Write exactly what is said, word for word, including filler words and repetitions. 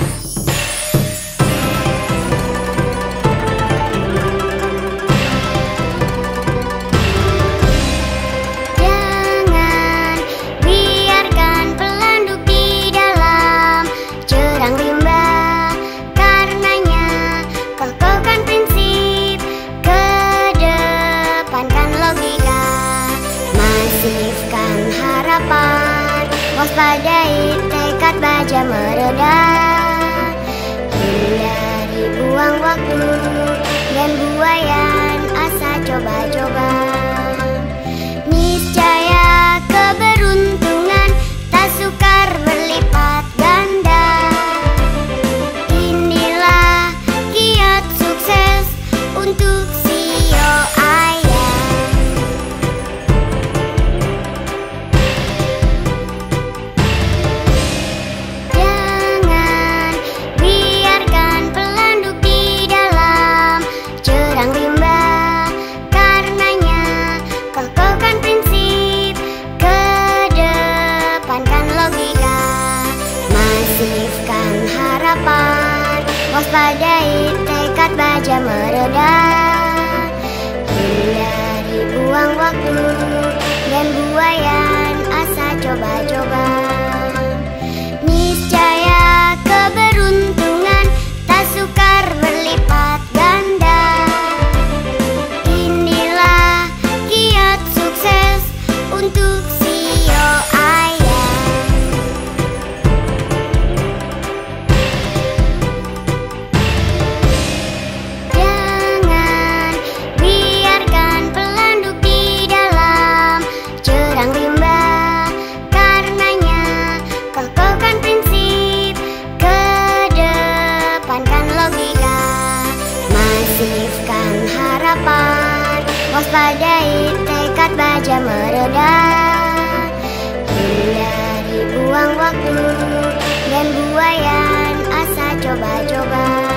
Waspadai tekad baja mereda, hindari buang waktu dan buayan asa coba-coba. Niscaya keberuntungan tak sukar berlipat ganda. Inilah kiat sukses untuk si E O ayah. Masifkan harapan, waspadai tekad baja mereda, hindari buang waktu dan buayan asa coba-coba. Niscaya keberuntungan tak sukar berlipat ganda. Inilah kiat sukses untuk si E O Masifkan harapan, waspadai tekad baja mereda, hindari buang waktu dan buayan asa coba-coba.